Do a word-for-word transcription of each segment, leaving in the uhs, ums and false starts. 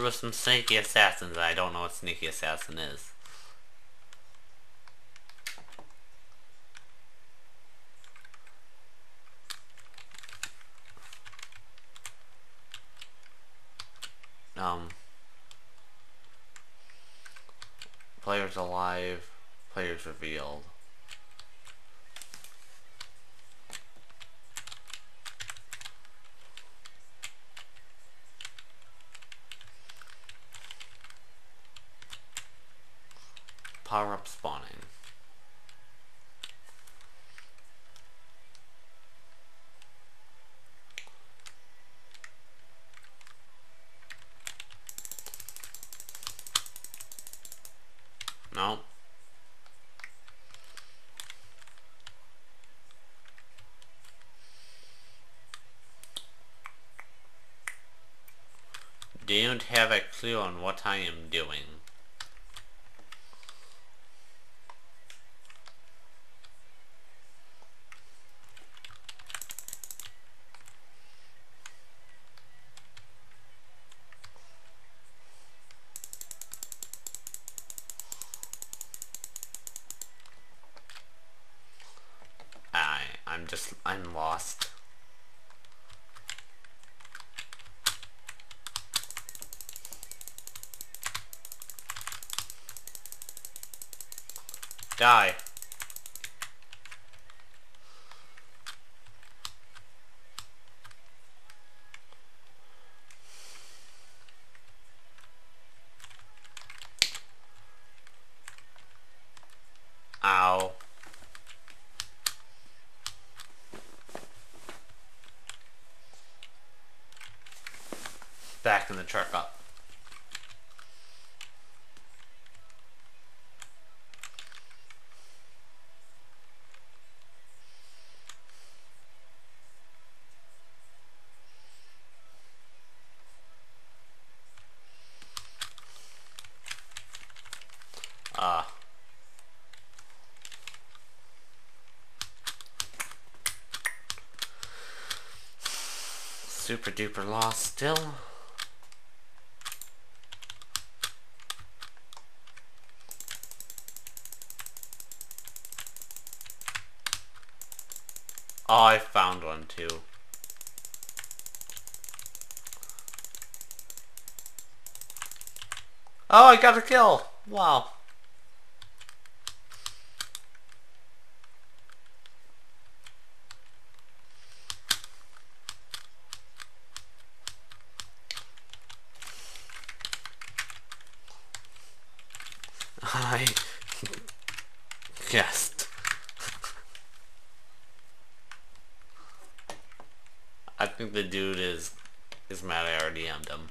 there was some sneaky assassins. I don't know what sneaky assassin is. Um, players alive, players revealed. Power up spawning. No. Don't have a clue on what I am doing. I'm just, I'm lost. Die. Ow. Back in the truck up. Ah. Uh. Super duper lost still. Oh, I found one too. Oh, I got a kill! Wow. I guessed. I think the dude is is mad I already D M'd him.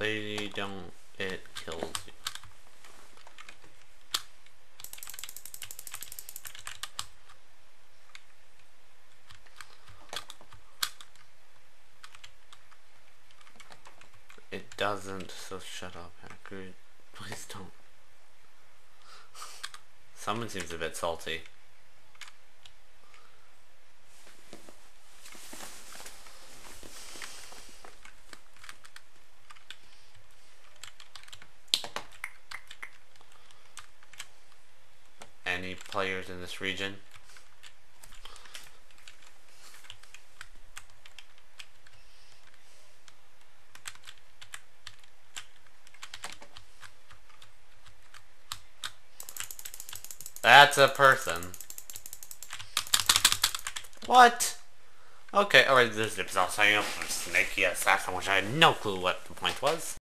Lady, don't it kills you. It doesn't, so shut up, Hacker. Please don't. Someone seems a bit salty. Any players in this region? That's a person. What? Okay, alright, this is also up for Snaky Assassin, which I had no clue what the point was.